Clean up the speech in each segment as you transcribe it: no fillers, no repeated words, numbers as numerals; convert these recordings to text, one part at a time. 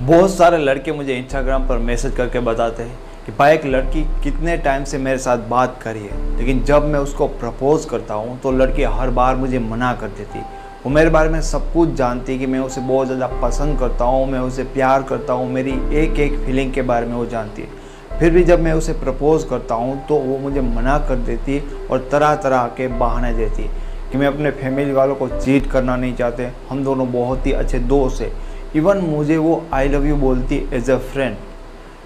बहुत सारे लड़के मुझे इंस्टाग्राम पर मैसेज करके बताते हैं कि भाई एक लड़की कितने टाइम से मेरे साथ बात करी है, लेकिन जब मैं उसको प्रपोज करता हूँ तो लड़की हर बार मुझे मना कर देती। वो मेरे बारे में सब कुछ जानती है कि मैं उसे बहुत ज़्यादा पसंद करता हूँ, मैं उसे प्यार करता हूँ, मेरी एक एक फीलिंग के बारे में वो जानती है। फिर भी जब मैं उसे प्रपोज करता हूँ तो वो मुझे मना कर देती और तरह तरह के बहाने देती कि मैं अपने फैमिली वालों को चीट करना नहीं चाहते, हम दोनों बहुत ही अच्छे दोस्त है। इवन मुझे वो आई लव यू बोलती एज अ फ्रेंड।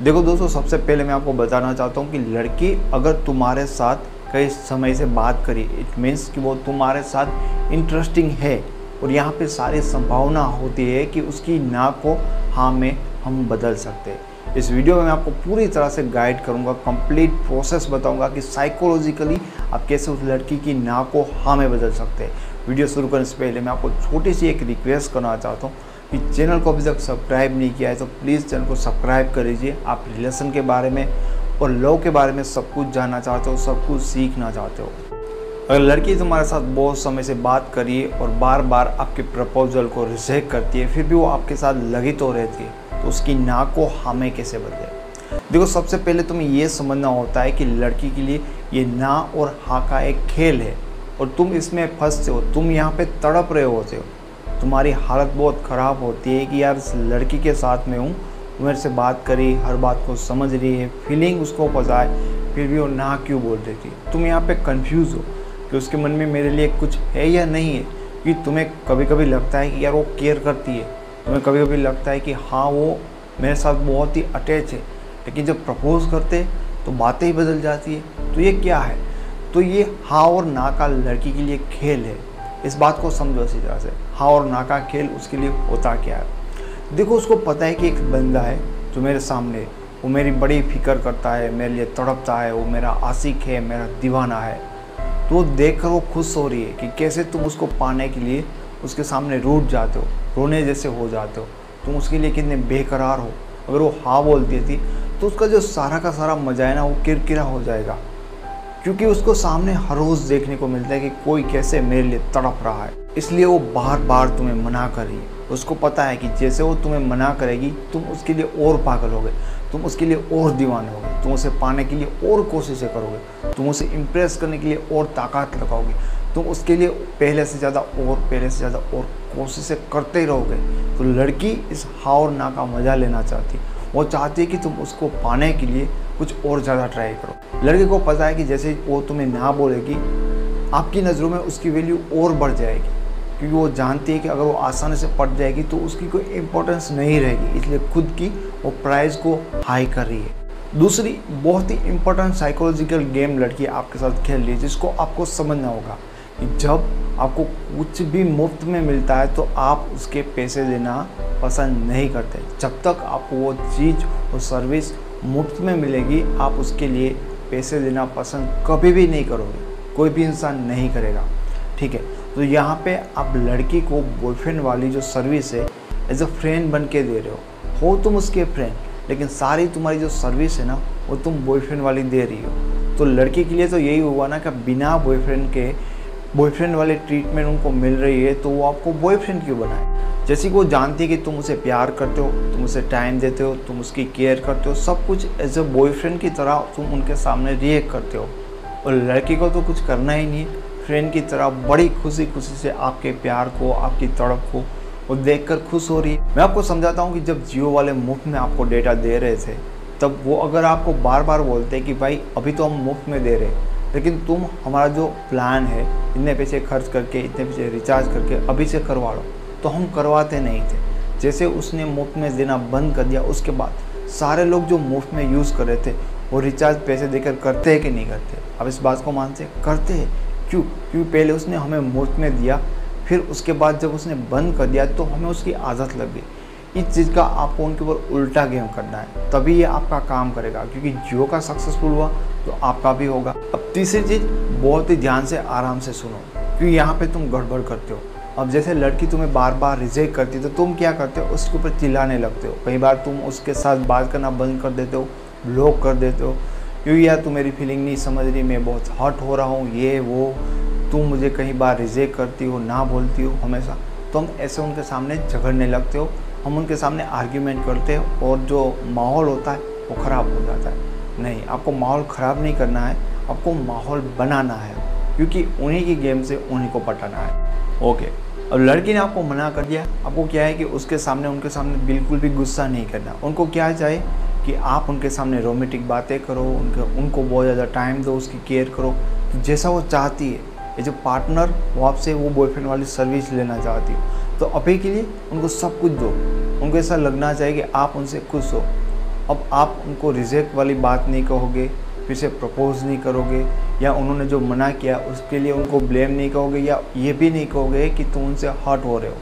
देखो दोस्तों, सबसे पहले मैं आपको बताना चाहता हूँ कि लड़की अगर तुम्हारे साथ कई समय से बात करी, इट मीन्स कि वो तुम्हारे साथ इंटरेस्टिंग है और यहाँ पे सारी संभावना होती है कि उसकी ना को हाँ में हम बदल सकते हैं। इस वीडियो में मैं आपको पूरी तरह से गाइड करूँगा, कंप्लीट प्रोसेस बताऊँगा कि साइकोलॉजिकली आप कैसे उस लड़की की ना को हाँ में बदल सकते हैं। वीडियो शुरू करने से पहले मैं आपको छोटी सी एक रिक्वेस्ट करना चाहता हूँ कि चैनल को अभी तक सब्सक्राइब नहीं किया है तो प्लीज़ चैनल को सब्सक्राइब कर लीजिए। आप रिलेशन के बारे में और लव के बारे में सब कुछ जानना चाहते हो, सब कुछ सीखना चाहते हो। अगर लड़की तुम्हारे साथ बहुत समय से बात करिए और बार बार आपके प्रपोजल को रिजेक्ट करती है, फिर भी वो आपके साथ लगी तो रहती है, तो उसकी ना को हाँ में कैसे बदले? देखो, सबसे पहले तुम्हें ये समझना होता है कि लड़की के लिए ये ना और हाँ का एक खेल है और तुम इसमें फंसते हो, तुम यहाँ पर तड़प रहे होते हो। तुम्हारी हालत बहुत ख़राब होती है कि यार इस लड़की के साथ मैं हूँ, मेरे से बात करी, हर बात को समझ रही है, फीलिंग उसको पता है, फिर भी वो ना क्यों बोल देती है। तुम यहाँ पे कंफ्यूज हो कि उसके मन में मेरे लिए कुछ है या नहीं है, कि तुम्हें कभी कभी लगता है कि यार वो केयर करती है, तुम्हें कभी कभी लगता है कि हाँ वो मेरे साथ बहुत ही अटैच है, लेकिन जब प्रपोज करते तो बातें ही बदल जाती है। तो ये क्या है? तो ये हाँ और ना का लड़की के लिए खेल है। इस बात को समझो इसी तरह से। हाँ और ना का खेल उसके लिए होता क्या है? देखो, उसको पता है कि एक बंदा है जो मेरे सामने है, वो मेरी बड़ी फिक्र करता है, मेरे लिए तड़पता है, वो मेरा आशिक है, मेरा दीवाना है। तो वो देख कर वो खुश हो रही है कि कैसे तुम उसको पाने के लिए उसके सामने रूठ जाते हो, रोने जैसे हो जाते हो, तुम उसके लिए कितने बेकरार हो। अगर वो हाँ बोल देती तो उसका जो सारा का सारा मजा है ना, वो किरकिरा हो जाएगा, क्योंकि उसको सामने हर रोज़ देखने को मिलता है कि कोई कैसे मेरे लिए तड़प रहा है, इसलिए वो बार बार तुम्हें मना कर रही है। उसको पता है कि जैसे वो तुम्हें मना करेगी, तुम उसके लिए और पागल होगे, तुम उसके लिए और दीवाने होगे, तुम उसे पाने के लिए और कोशिशें करोगे, तुम उसे इम्प्रेस करने के लिए और ताकत लगाओगे, तुम उसके लिए पहले से ज़्यादा और कोशिशें करते ही रहोगे। तो लड़की इस हाँ और ना का मज़ा लेना चाहती है, वो चाहती है कि तुम उसको पाने के लिए कुछ और ज़्यादा ट्राई करो। लड़के को पता है कि जैसे वो तुम्हें ना बोलेगी, आपकी नज़रों में उसकी वैल्यू और बढ़ जाएगी, क्योंकि वो जानती है कि अगर वो आसानी से पट जाएगी तो उसकी कोई इम्पोर्टेंस नहीं रहेगी, इसलिए खुद की वो प्राइस को हाई कर रही है। दूसरी बहुत ही इम्पोर्टेंट साइकोलॉजिकल गेम लड़की आपके साथ खेल रही है, जिसको आपको समझना होगा कि जब आपको कुछ भी मुफ्त में मिलता है तो आप उसके पैसे देना पसंद नहीं करते। जब तक आपको वो चीज़ और सर्विस मुफ्त में मिलेगी, आप उसके लिए पैसे देना पसंद कभी भी नहीं करोगे, कोई भी इंसान नहीं करेगा। ठीक है, तो यहाँ पे आप लड़की को बॉयफ्रेंड वाली जो सर्विस है एज अ फ्रेंड बन के दे रहे हो तुम उसके फ्रेंड, लेकिन सारी तुम्हारी जो सर्विस है ना, वो तुम बॉयफ्रेंड वाली दे रही हो। तो लड़की के लिए तो यही हुआ ना कि बिना बॉयफ्रेंड के बॉयफ्रेंड वाले ट्रीटमेंट उनको मिल रही है, तो वो आपको बॉयफ्रेंड क्यों बनाए? जैसे कि वो जानती है कि तुम उसे प्यार करते हो, तुम उसे टाइम देते हो, तुम उसकी केयर करते हो, सब कुछ एज अ बॉयफ्रेंड की तरह तुम उनके सामने रिएक्ट करते हो, और लड़की को तो कुछ करना ही नहीं है। फ्रेंड की तरह बड़ी खुशी खुशी से आपके प्यार को, आपकी तड़प को वो देख कर खुश हो रही है। मैं आपको समझाता हूँ कि जब जियो वाले मुफ्त में आपको डेटा दे रहे थे, तब वो अगर आपको बार बार बोलते हैं कि भाई अभी तो हम मुफ्त में दे रहे हैं, लेकिन तुम हमारा जो प्लान है इतने पैसे खर्च करके, इतने पैसे रिचार्ज करके अभी से करवा लो, तो हम करवाते नहीं थे। जैसे उसने मुफ्त में देना बंद कर दिया, उसके बाद सारे लोग जो मुफ्त में यूज़ कर रहे थे वो रिचार्ज पैसे देकर करते हैं कि नहीं करते? अब इस बात को मानते हैं, करते हैं। क्यों? क्योंकि पहले उसने हमें मुफ्त में दिया, फिर उसके बाद जब उसने बंद कर दिया तो हमें उसकी आदत लग गई। इस चीज़ का आपको उनके ऊपर उल्टा गेम करना है, तभी ये आपका काम करेगा, क्योंकि जियो का सक्सेसफुल हुआ तो आपका भी होगा। अब तीसरी चीज़ बहुत ही ध्यान से आराम से सुनो, क्योंकि यहाँ पे तुम गड़बड़ करते हो। अब जैसे लड़की तुम्हें बार बार रिजेक्ट करती है तो तुम क्या करते हो? उसके ऊपर चिल्लाने लगते हो, कई बार तुम उसके साथ बात करना बंद कर देते हो, ब्लॉक कर देते हो, क्योंकि यार तुम मेरी फीलिंग नहीं समझ रही, मैं बहुत हर्ट हो रहा हूँ, ये वो। तुम मुझे कई बार रिजेक्ट करती हो, ना बोलती हो हमेशा, तो हम ऐसे उनके सामने झगड़ने लगते हो, हम उनके सामने आर्ग्यूमेंट करते हैं और जो माहौल होता है वो ख़राब हो जाता है। नहीं, आपको माहौल ख़राब नहीं करना है, आपको माहौल बनाना है, क्योंकि उन्हीं की गेम से उन्हीं को पटाना है। ओके, अब लड़की ने आपको मना कर दिया, आपको क्या है कि उनके सामने बिल्कुल भी गुस्सा नहीं करना। उनको क्या चाहिए कि आप उनके सामने रोमांटिक बातें करो, उनको बहुत ज़्यादा टाइम दो, उसकी केयर करो, तो जैसा वो चाहती है। ये जो पार्टनर वो आपसे वो बॉयफ्रेंड वाली सर्विस लेना चाहती हो, तो अभी के लिए उनको सब कुछ दो। उनको ऐसा लगना चाहिए कि आप उनसे खुश हो। अब आप उनको रिजेक्ट वाली बात नहीं कहोगे, फिर से प्रपोज नहीं करोगे, या उन्होंने जो मना किया उसके लिए उनको ब्लेम नहीं कहोगे, या ये भी नहीं कहोगे कि तुम उनसे हर्ट हो रहे हो।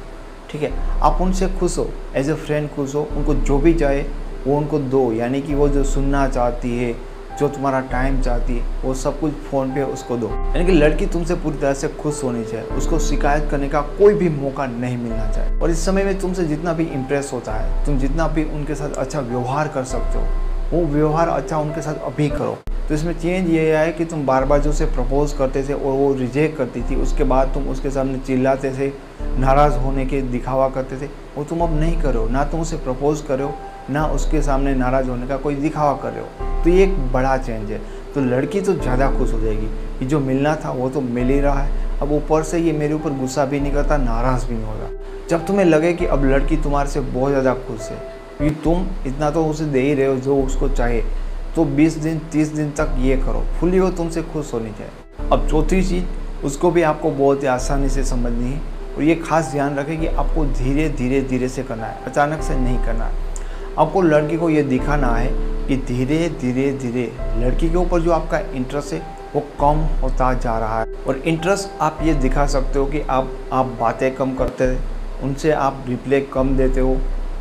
ठीक है, आप उनसे खुश हो, एज ए फ्रेंड खुश हो, उनको जो भी चाहे वो उनको दो, यानी कि वो जो सुनना चाहती है, जो तुम्हारा टाइम चाहती है, वो सब कुछ फ़ोन पे उसको दो। यानी कि लड़की तुमसे पूरी तरह से खुश होनी चाहिए, उसको शिकायत करने का कोई भी मौका नहीं मिलना चाहिए। और इस समय में तुमसे जितना भी इम्प्रेस होता है, तुम जितना भी उनके साथ अच्छा व्यवहार कर सकते हो, वो व्यवहार अच्छा उनके साथ अभी करो। तो इसमें चेंज ये आया कि तुम बार बार जो उसे प्रपोज करते थे और वो रिजेक्ट करती थी, उसके बाद तुम उसके सामने चिल्लाते थे, नाराज़ होने के दिखावा करते थे, वो तुम अब नहीं करो। ना तुम उसे प्रपोज करो, ना उसके सामने नाराज़ होने का कोई दिखावा कर रहे हो। तो ये एक बड़ा चेंज है। तो लड़की तो ज़्यादा खुश हो जाएगी कि जो मिलना था वो तो मिल ही रहा है, अब ऊपर से ये मेरे ऊपर गुस्सा भी नहीं करता, नाराज़ भी नहीं होगा। जब तुम्हें लगे कि अब लड़की तुम्हारे से बहुत ज़्यादा खुश है, क्योंकि तुम इतना तो उसे दे ही रहे हो जो उसको चाहिए, तो 20 दिन 30 दिन तक ये करो, फुली वो तुमसे खुश होनी चाहिए। अब चौथी चीज़, उसको भी आपको बहुत ही आसानी से समझनी है, और ये खास ध्यान रखें कि आपको धीरे धीरे धीरे से करना है, अचानक से नहीं करना है। आपको लड़की को ये दिखाना है कि धीरे धीरे धीरे लड़की के ऊपर जो आपका इंटरेस्ट है वो कम होता जा रहा है। और इंटरेस्ट आप ये दिखा सकते हो कि आप बातें कम करते हो, उनसे आप रिप्लाई कम देते हो,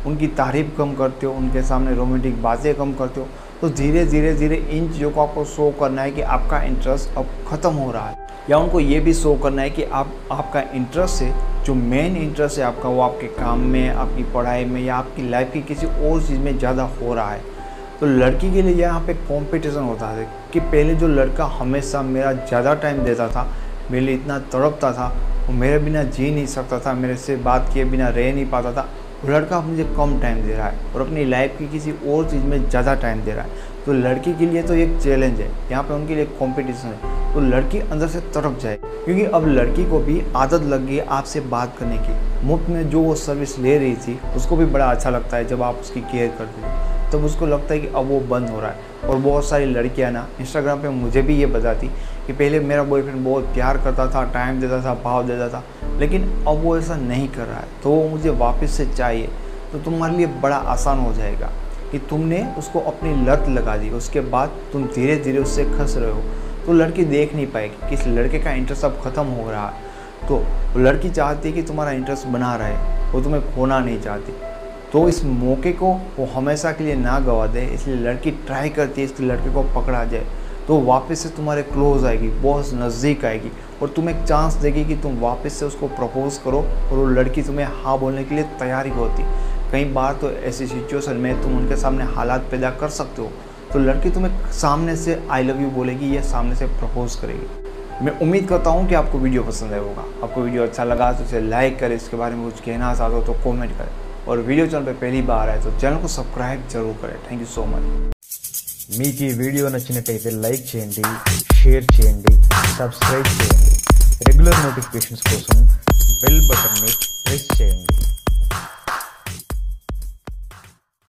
उनकी तारीफ कम करते हो, उनके सामने रोमांटिक बातें कम करते हो। तो धीरे धीरे धीरे इन चीज़ों को आपको शो करना है कि आपका इंटरेस्ट अब ख़त्म हो रहा है, या उनको ये भी शो करना है कि आपका इंटरेस्ट है, जो मेन इंटरेस्ट है आपका, वो आपके काम में, आपकी पढ़ाई में, या आपकी लाइफ की किसी और चीज़ में ज़्यादा हो रहा है। तो लड़की के लिए यहाँ पे कंपटीशन होता है कि पहले जो लड़का हमेशा मेरा ज़्यादा टाइम देता था, मेरे लिए इतना तड़पता था, वो मेरे बिना जी नहीं सकता था, मेरे से बात किए बिना रह नहीं पाता था, वो लड़का मुझे कम टाइम दे रहा है और अपनी लाइफ की किसी और चीज़ में ज़्यादा टाइम दे रहा है। तो लड़की के लिए तो एक चैलेंज है, यहाँ पे उनके लिए कंपटीशन है। तो लड़की अंदर से तड़प जाए, क्योंकि अब लड़की को भी आदत लग गई है आपसे बात करने की। मुफ्त में जो वो सर्विस ले रही थी, उसको भी बड़ा अच्छा लगता है जब आप उसकी केयर करते हो, तब उसको लगता है कि अब वो बंद हो रहा है। और बहुत सारी लड़कियाँ ना इंस्टाग्राम पर मुझे भी ये बताती कि पहले मेरा बॉयफ्रेंड बहुत प्यार करता था, टाइम देता था, भाव देता था, लेकिन अब वो ऐसा नहीं कर रहा है, तो वो मुझे वापस से चाहिए। तो तुम्हारे लिए बड़ा आसान हो जाएगा कि तुमने उसको अपनी लत लगा दी, उसके बाद तुम धीरे धीरे उससे खस रहे हो। तो लड़की देख नहीं पाएगी कि इस लड़के का इंटरेस्ट अब ख़त्म हो रहा है। तो लड़की चाहती है कि तुम्हारा इंटरेस्ट बना रहे, वो तुम्हें खोना नहीं चाहती। तो इस मौके को वो हमेशा के लिए ना गवा दे, इसलिए लड़की ट्राई करती है इस लड़के को पकड़ा जाए। तो वापस से तुम्हारे क्लोज आएगी, बहुत नज़दीक आएगी, और तुम एक चांस देगी कि तुम वापस से उसको प्रपोज करो, और वो लड़की तुम्हें हाँ बोलने के लिए तैयारी होती। कई बार तो ऐसी सिचुएशन में तुम उनके सामने हालात पैदा कर सकते हो, तो लड़की तुम्हें सामने से आई लव यू बोलेगी या सामने से प्रपोज करेगी। मैं उम्मीद करता हूँ कि आपको वीडियो पसंद आया होगा। आपको वीडियो अच्छा लगा तो उसे लाइक करें, इसके बारे में कुछ कहना चाहते हो तो कॉमेंट करें, और वीडियो चैनल पर पहली बार आए तो चैनल को सब्सक्राइब जरूर करें। Thank you so much. మీకు ఈ వీడియో నచ్చినట్లయితే లైక్ చేయండి, షేర్ చేయండి, సబ్స్క్రైబ్ చేయండి. రెగ్యులర్ నోటిఫికేషన్స్ కోసం బెల్ బటన్ ని ప్రెస్ చేయండి.